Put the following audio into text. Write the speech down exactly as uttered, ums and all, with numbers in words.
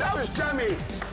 That was Jamie.